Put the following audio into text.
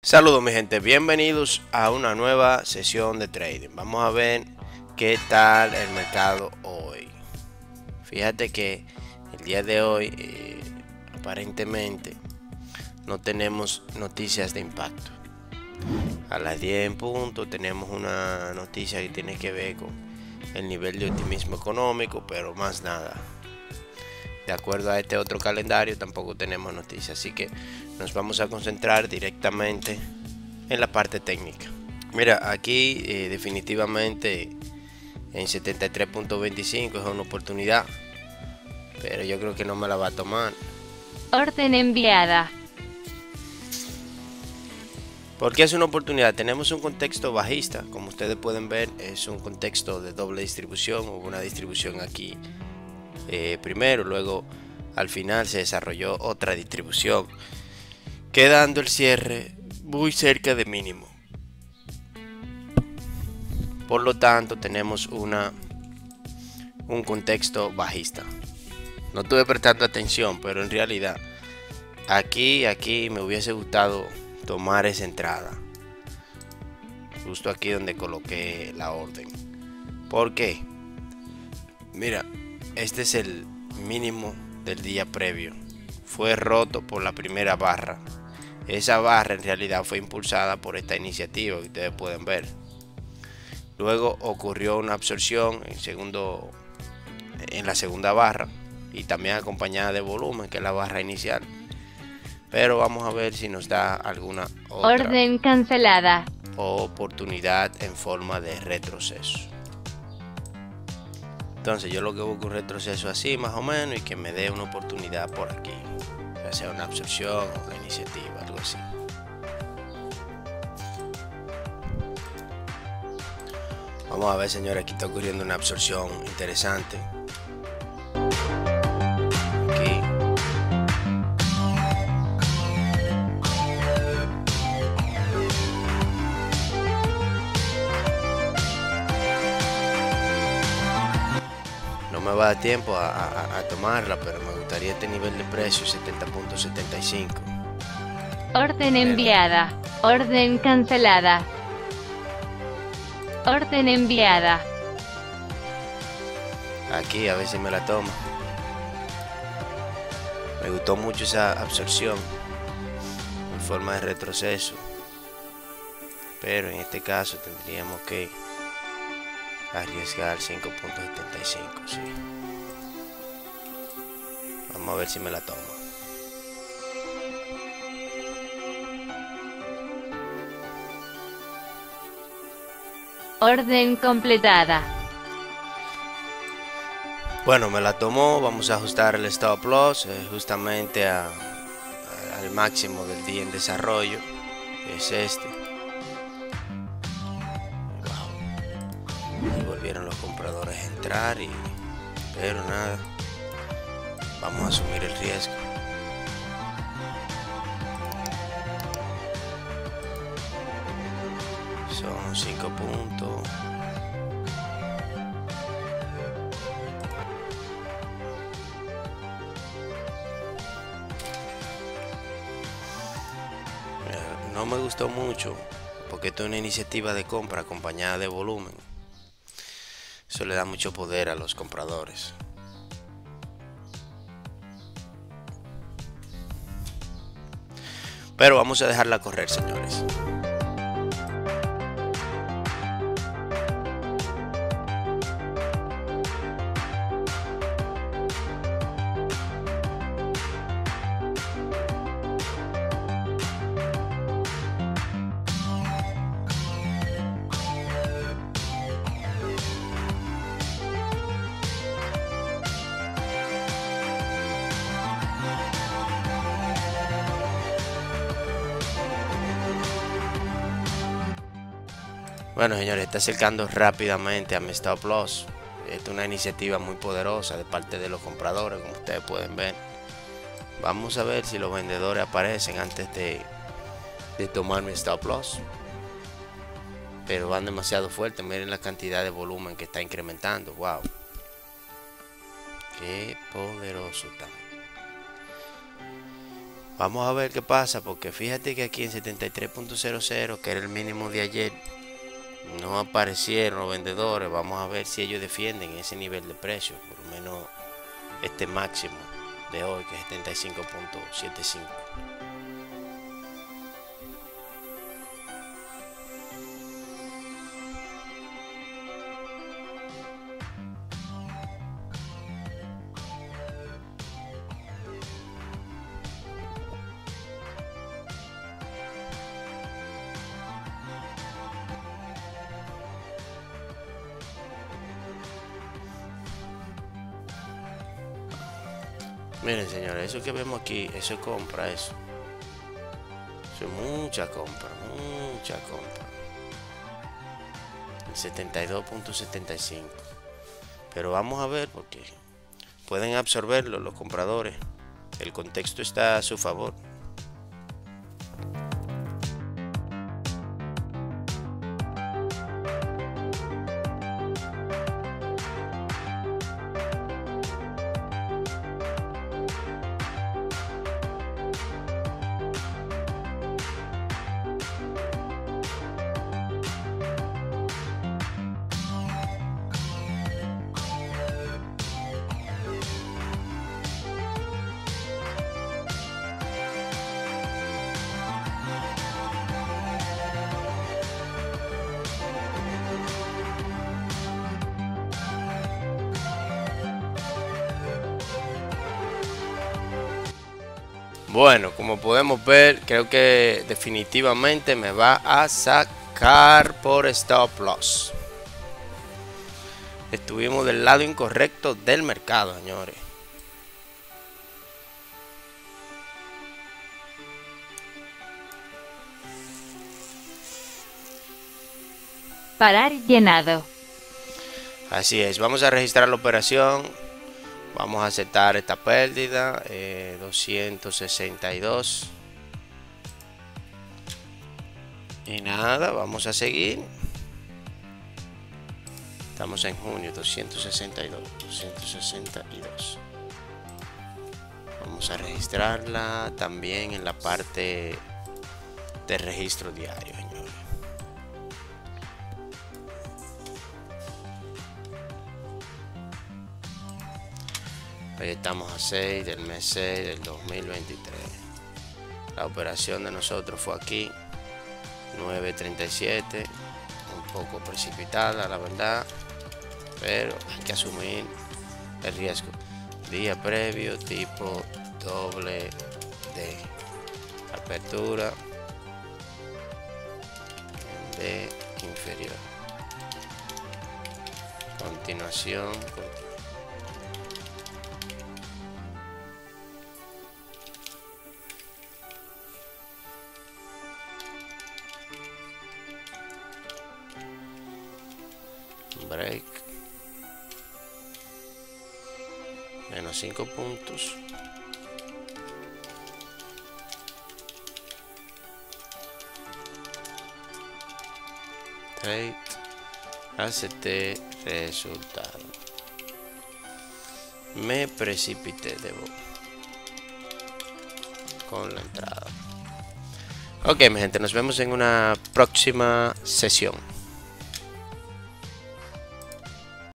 Saludos mi gente, bienvenidos a una nueva sesión de trading. Vamos a ver qué tal el mercado hoy. Fíjate que el día de hoy aparentemente no tenemos noticias de impacto. A las 10 en punto tenemos una noticia que tiene que ver con el nivel de optimismo económico, pero más nada. De acuerdo a este otro calendario tampoco tenemos noticias, así que nos vamos a concentrar directamente en la parte técnica. Mira, aquí definitivamente en 73.25 es una oportunidad, pero yo creo que no me la va a tomar. Orden enviada. Porque es una oportunidad, tenemos un contexto bajista, como ustedes pueden ver es un contexto de doble distribución, hubo una distribución aquí. Primero, luego al final se desarrolló otra distribución, quedando el cierre muy cerca de mínimo. Por lo tanto, tenemos un contexto bajista. No estuve prestando atención, pero en realidad aquí me hubiese gustado tomar esa entrada, justo aquí donde coloqué la orden. ¿Por qué? Mira. Este es el mínimo del día previo. Fue roto por la primera barra. Esa barra en realidad fue impulsada por esta iniciativa que ustedes pueden ver. Luego ocurrió una absorción en la segunda barra y también acompañada de volumen, que es la barra inicial. Pero vamos a ver si nos da alguna otra orden cancelada o oportunidad en forma de retroceso. Entonces yo lo que busco es un retroceso así más o menos y que me dé una oportunidad por aquí, ya sea una absorción o una iniciativa, algo así. Vamos a ver, señores, aquí está ocurriendo una absorción interesante. Aquí. No me va a dar tiempo a tomarla, pero me gustaría este nivel de precio, 70.75. Orden enviada. Orden cancelada. Orden enviada. Aquí a ver si me la tomo. Me gustó mucho esa absorción en forma de retroceso, pero en este caso tendríamos que arriesgar 5.75, sí. Vamos a ver si me la tomo. Orden completada. Bueno, me la tomo. Vamos a ajustar el stop loss justamente al máximo del día en desarrollo, que es este. Vieron los compradores entrar pero nada, vamos a asumir el riesgo. Son 5 puntos. No me gustó mucho porque esto es una iniciativa de compra acompañada de volumen. Eso le da mucho poder a los compradores. Pero vamos a dejarla correr, señores. Bueno, señores, está acercando rápidamente a mi stop loss. Esta es una iniciativa muy poderosa de parte de los compradores, como ustedes pueden ver. Vamos a ver si los vendedores aparecen antes de tomar mi stop loss. Pero van demasiado fuerte. Miren la cantidad de volumen que está incrementando. ¡Wow! ¡Qué poderoso está! Vamos a ver qué pasa, porque fíjate que aquí en 73.00, que era el mínimo de ayer, no aparecieron los vendedores. Vamos a ver si ellos defienden ese nivel de precio, por lo menos este máximo de hoy, que es 75.75. Miren, señores, eso que vemos aquí, eso es compra, eso. Eso es mucha compra, mucha compra. El 72.75. Pero vamos a ver, porque pueden absorberlo los compradores. El contexto está a su favor. Bueno, como podemos ver, creo que definitivamente me va a sacar por stop loss. Estuvimos del lado incorrecto del mercado, señores. Parar llenado. Así es, vamos a registrar la operación. Vamos a aceptar esta pérdida, 262. Y nada, vamos a seguir. Estamos en junio, 262. 262. Vamos a registrarla también en la parte de registro diario, señores. Ahí estamos a 6 del mes 6 del 2023. La operación de nosotros fue aquí, 9.37, un poco precipitada la verdad, pero hay que asumir el riesgo. Día previo tipo doble D. Apertura D inferior. Continuación. Break menos 5 puntos, trade, acepté resultado, me precipité, debo con la entrada. Ok, mi gente, nos vemos en una próxima sesión.